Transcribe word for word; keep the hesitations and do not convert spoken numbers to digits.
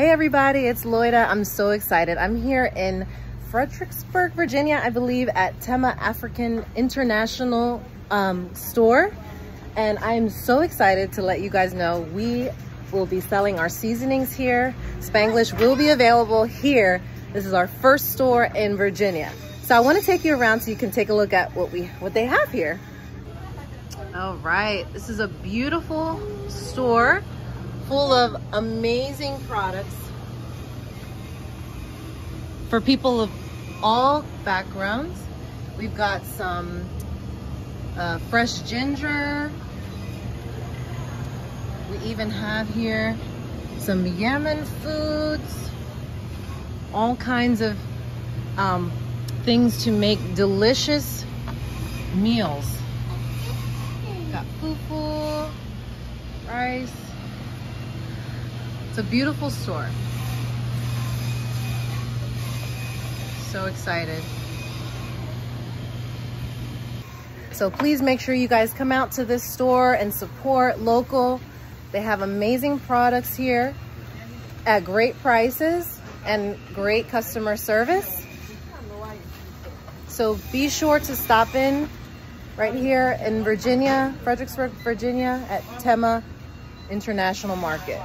Hey everybody, it's Loyda. I'm so excited. I'm here in Fredericksburg, Virginia, I believe, at Tema African International um, Store. And I'm so excited to let you guys know we will be selling our seasonings here. Spanglish will be available here. This is our first store in Virginia. So I want to take you around so you can take a look at what we what they have here. All right, this is a beautiful store full of amazing products for people of all backgrounds. We've got some uh, fresh ginger. We even have here some Yemen foods, all kinds of um, things to make delicious meals. Got fufu, rice. It's a beautiful store. So excited. So please make sure you guys come out to this store and support local. They have amazing products here at great prices and great customer service. So be sure to stop in right here in Virginia, Fredericksburg, Virginia, at Tema International Market.